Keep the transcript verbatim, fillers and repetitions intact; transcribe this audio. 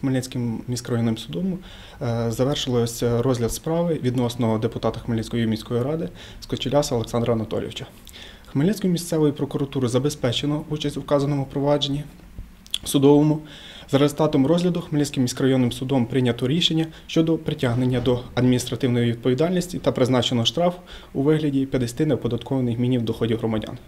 Хмельницьким міськрайонним судом завершилося розгляд справи відносно депутата Хмельницької міської ради Скочеласа Олександра Анатолійовича. Хмельницької місцевої прокуратури забезпечено участь у вказаному провадженні судовому. За результатом розгляду Хмельницьким міськрайонним судом прийнято рішення щодо притягнення до адміністративної відповідальності та призначено штраф у вигляді п'ятдесяти неоподаткованих мінімумів доходів громадян.